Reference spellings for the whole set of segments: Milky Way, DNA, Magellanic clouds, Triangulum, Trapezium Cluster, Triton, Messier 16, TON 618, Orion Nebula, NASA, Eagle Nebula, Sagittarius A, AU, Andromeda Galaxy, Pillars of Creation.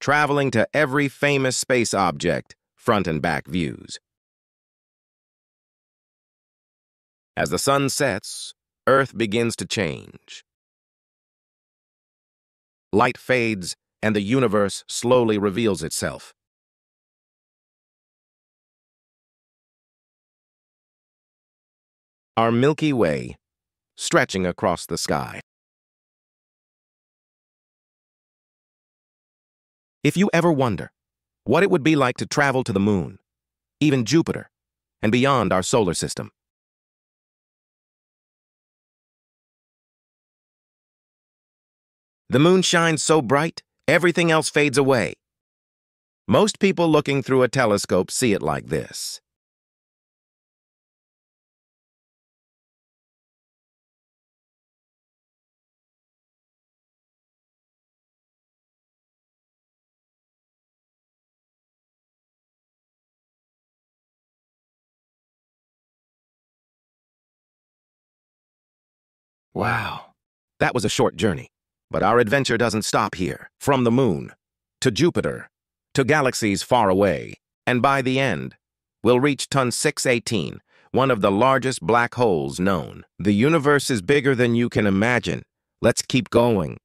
traveling to every famous space object, front and back views. As the sun sets, Earth begins to change. Light fades, and the universe slowly reveals itself. Our Milky Way, stretching across the sky. If you ever wonder what it would be like to travel to the moon, even Jupiter, and beyond our solar system, the moon shines so bright, everything else fades away. Most people looking through a telescope see it like this. Wow, that was a short journey. But our adventure doesn't stop here. From the moon, to Jupiter, to galaxies far away, and by the end, we'll reach Ton 618, one of the largest black holes known. The universe is bigger than you can imagine. Let's keep going.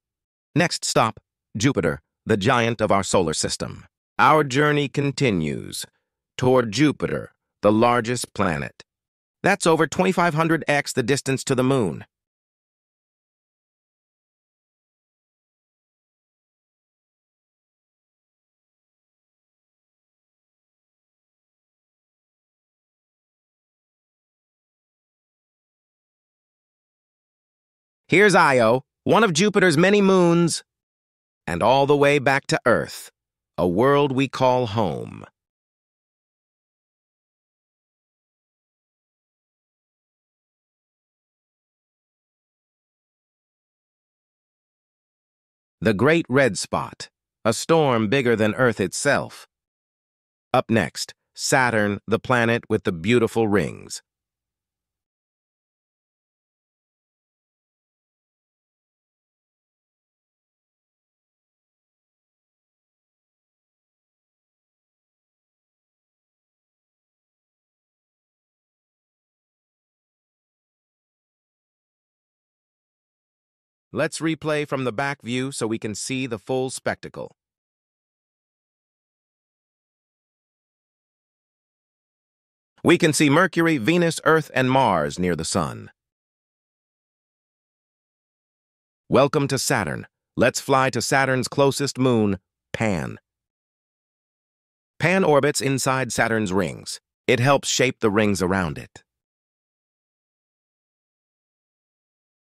Next stop, Jupiter, the giant of our solar system. Our journey continues toward Jupiter, the largest planet. That's over 2,500x the distance to the moon. Here's Io, one of Jupiter's many moons, and all the way back to Earth, a world we call home. The Great Red Spot, a storm bigger than Earth itself. Up next, Saturn, the planet with the beautiful rings. Let's replay from the back view so we can see the full spectacle. We can see Mercury, Venus, Earth, and Mars near the Sun. Welcome to Saturn. Let's fly to Saturn's closest moon, Pan. Pan orbits inside Saturn's rings. It helps shape the rings around it.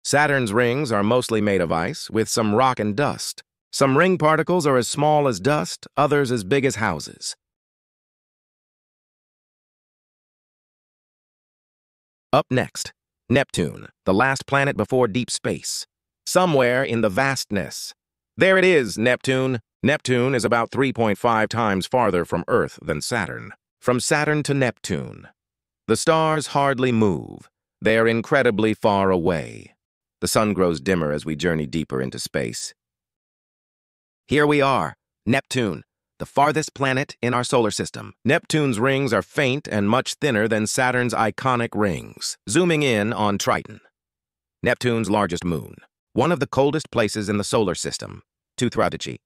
Saturn's rings are mostly made of ice, with some rock and dust. Some ring particles are as small as dust, others as big as houses. Up next, Neptune, the last planet before deep space. Somewhere in the vastness. There it is, Neptune. Neptune is about 3.5 times farther from Earth than Saturn. From Saturn to Neptune, the stars hardly move. They are incredibly far away. The sun grows dimmer as we journey deeper into space. Here we are, Neptune, the farthest planet in our solar system. Neptune's rings are faint and much thinner than Saturn's iconic rings. Zooming in on Triton, Neptune's largest moon, one of the coldest places in the solar system, Tuthradachi.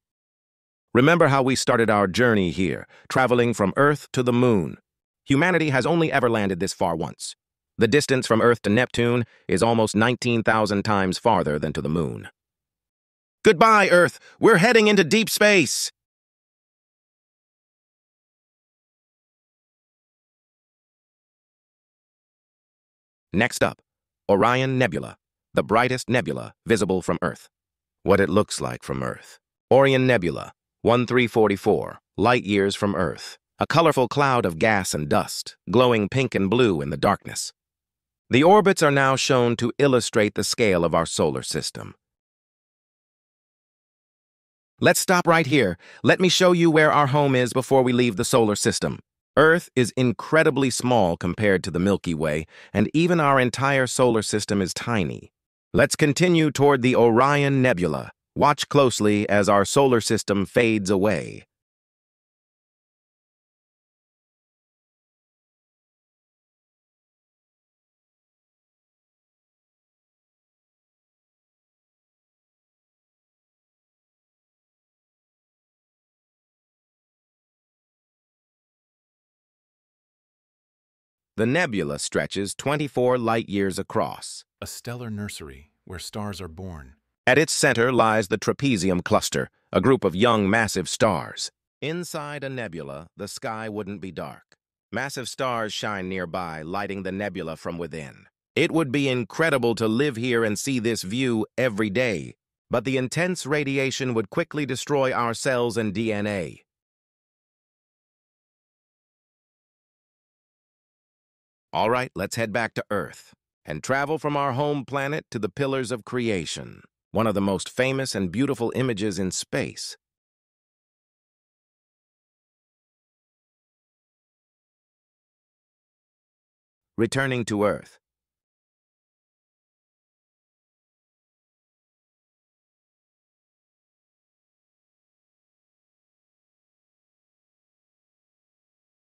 Remember how we started our journey here, traveling from Earth to the moon. Humanity has only ever landed this far once. The distance from Earth to Neptune is almost 19,000 times farther than to the moon. Goodbye, Earth! We're heading into deep space! Next up, Orion Nebula, the brightest nebula visible from Earth. What it looks like from Earth. Orion Nebula, 1344 light-years from Earth. A colorful cloud of gas and dust, glowing pink and blue in the darkness. The orbits are now shown to illustrate the scale of our solar system. Let's stop right here. Let me show you where our home is before we leave the solar system. Earth is incredibly small compared to the Milky Way, and even our entire solar system is tiny. Let's continue toward the Orion Nebula, Watch closely as our solar system fades away. The nebula stretches 24 light-years across, a stellar nursery where stars are born. At its center lies the Trapezium Cluster, a group of young massive stars. Inside a nebula, the sky wouldn't be dark. Massive stars shine nearby, lighting the nebula from within. It would be incredible to live here and see this view every day, but the intense radiation would quickly destroy our cells and DNA. All right, let's head back to Earth and travel from our home planet to the Pillars of Creation, one of the most famous and beautiful images in space. Returning to Earth.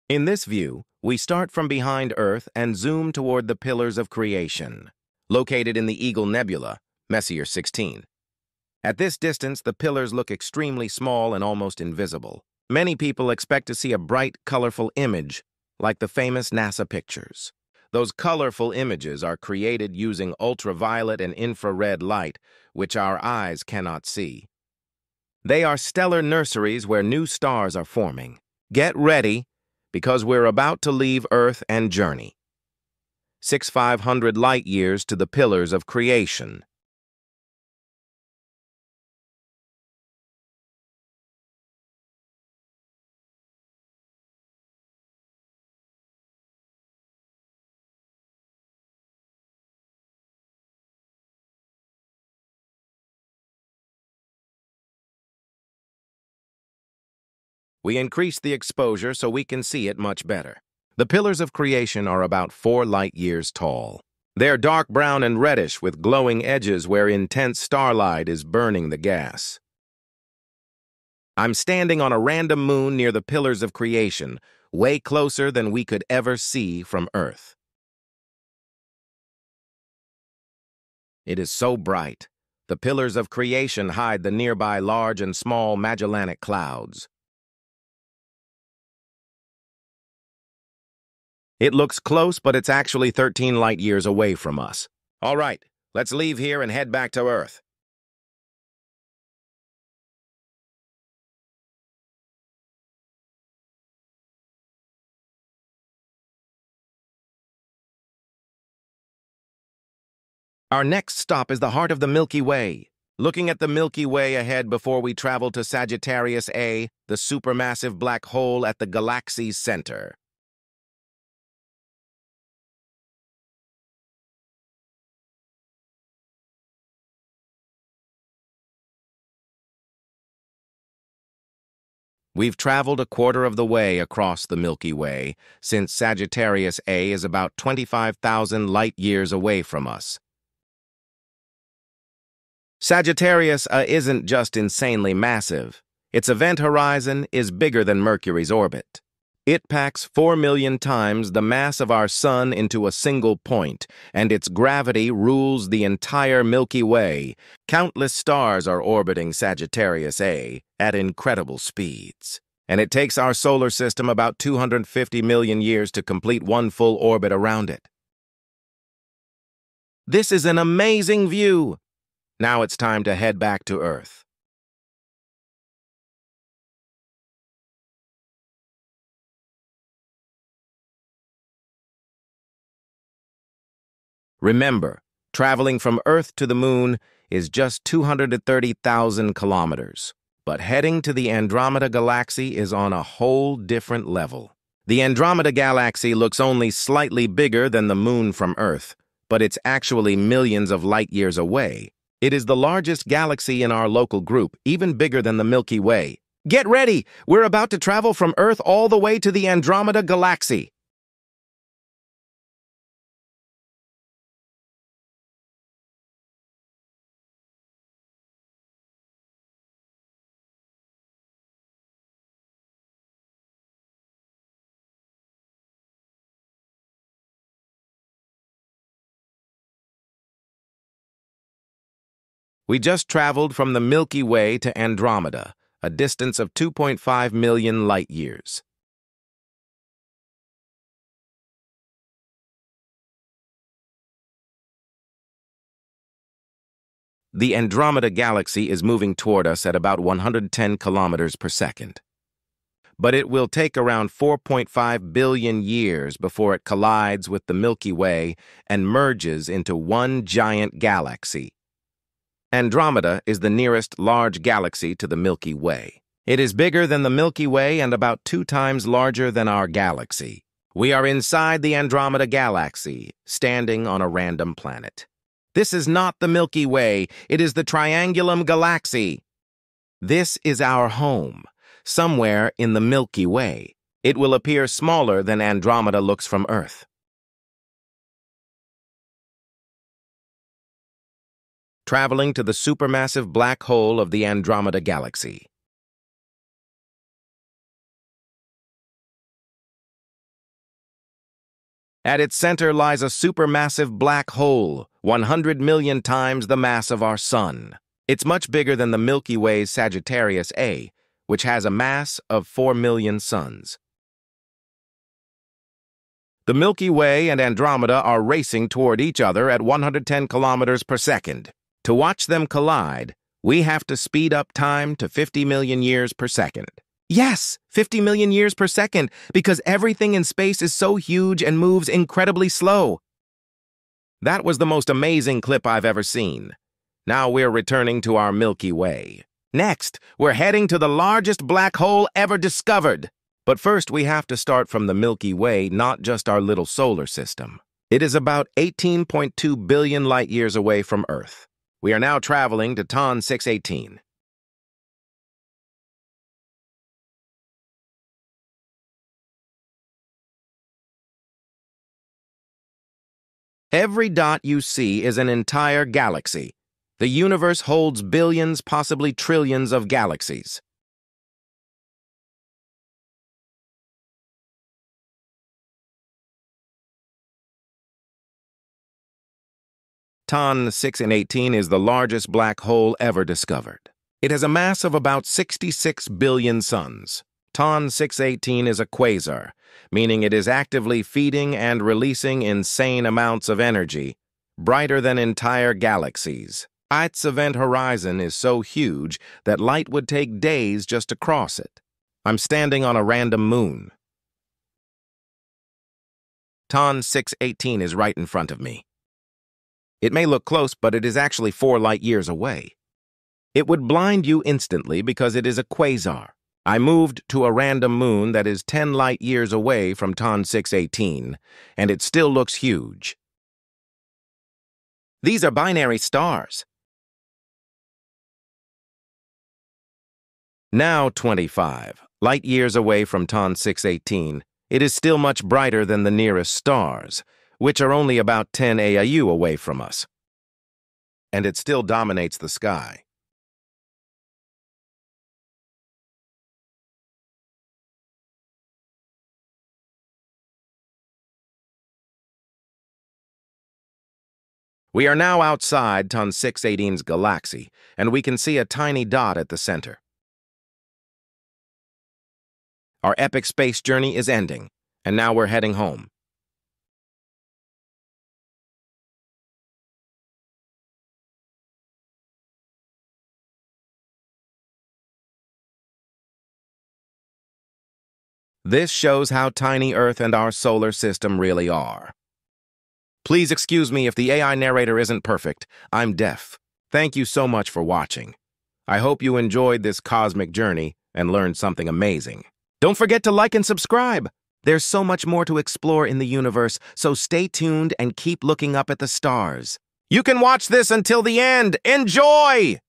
In this view, we start from behind Earth and zoom toward the Pillars of Creation, located in the Eagle Nebula, Messier 16. At this distance, the pillars look extremely small and almost invisible. Many people expect to see a bright, colorful image, like the famous NASA pictures. Those colorful images are created using ultraviolet and infrared light, which our eyes cannot see. They are stellar nurseries where new stars are forming. Get ready, because we're about to leave Earth and journey 6,500 light-years to the Pillars of Creation. We increase the exposure so we can see it much better. The Pillars of Creation are about 4 light-years tall. They're dark brown and reddish with glowing edges where intense starlight is burning the gas. I'm standing on a random moon near the Pillars of Creation, way closer than we could ever see from Earth. It is so bright. The Pillars of Creation hide the nearby large and small Magellanic clouds. It looks close, but it's actually 13 light-years away from us. All right, let's leave here and head back to Earth. Our next stop is the heart of the Milky Way. Looking at the Milky Way ahead before we travel to Sagittarius A, the supermassive black hole at the galaxy's center. We've traveled a quarter of the way across the Milky Way, since Sagittarius A is about 25,000 light-years away from us. Sagittarius A isn't just insanely massive. Its event horizon is bigger than Mercury's orbit. It packs 4 million times the mass of our Sun into a single point, and its gravity rules the entire Milky Way. Countless stars are orbiting Sagittarius A at incredible speeds. And it takes our solar system about 250 million years to complete one full orbit around it. This is an amazing view! Now it's time to head back to Earth. Remember, traveling from Earth to the Moon is just 230,000 kilometers. But heading to the Andromeda Galaxy is on a whole different level. The Andromeda Galaxy looks only slightly bigger than the Moon from Earth, but it's actually millions of light-years away. It is the largest galaxy in our local group, even bigger than the Milky Way. Get ready! We're about to travel from Earth all the way to the Andromeda Galaxy. We just traveled from the Milky Way to Andromeda, a distance of 2.5 million light years. The Andromeda Galaxy is moving toward us at about 110 kilometers per second. But it will take around 4.5 billion years before it collides with the Milky Way and merges into one giant galaxy. Andromeda is the nearest large galaxy to the Milky Way. It is bigger than the Milky Way and about 2 times larger than our galaxy. We are inside the Andromeda Galaxy, standing on a random planet. This is not the Milky Way, it is the Triangulum Galaxy. This is our home, somewhere in the Milky Way. It will appear smaller than Andromeda looks from Earth. Traveling to the supermassive black hole of the Andromeda Galaxy. At its center lies a supermassive black hole, 100 million times the mass of our Sun. It's much bigger than the Milky Way's Sagittarius A, which has a mass of 4 million suns. The Milky Way and Andromeda are racing toward each other at 110 kilometers per second. To watch them collide, we have to speed up time to 50 million years per second. Yes, 50 million years per second, because everything in space is so huge and moves incredibly slow. That was the most amazing clip I've ever seen. Now we're returning to our Milky Way. Next, we're heading to the largest black hole ever discovered. But first, we have to start from the Milky Way, not just our little solar system. It is about 18.2 billion light years away from Earth. We are now traveling to Tan 618. Every dot you see is an entire galaxy. The universe holds billions, possibly trillions of galaxies. Tan 618 is the largest black hole ever discovered. It has a mass of about 66 billion suns. Tan 618 is a quasar, meaning it is actively feeding and releasing insane amounts of energy, brighter than entire galaxies. Its event horizon is so huge that light would take days just to cross it. I'm standing on a random moon. Tan 618 is right in front of me. It may look close, but it is actually 4 light years away. It would blind you instantly because it is a quasar. I moved to a random moon that is 10 light years away from Tan 618, and it still looks huge. These are binary stars. Now 25 light years away from Tan 618, it is still much brighter than the nearest stars, which are only about 10 AU away from us. And it still dominates the sky. We are now outside Tan 618's galaxy, and we can see a tiny dot at the center. Our epic space journey is ending, and now we're heading home. This shows how tiny Earth and our solar system really are. Please excuse me if the AI narrator isn't perfect. I'm deaf. Thank you so much for watching. I hope you enjoyed this cosmic journey and learned something amazing. Don't forget to like and subscribe. There's so much more to explore in the universe, so stay tuned and keep looking up at the stars. You can watch this until the end. Enjoy!